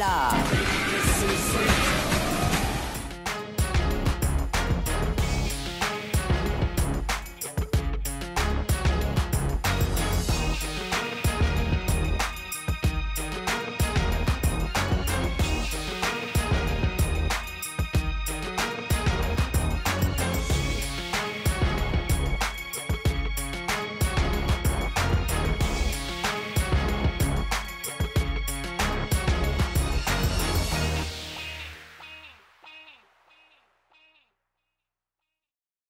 alive.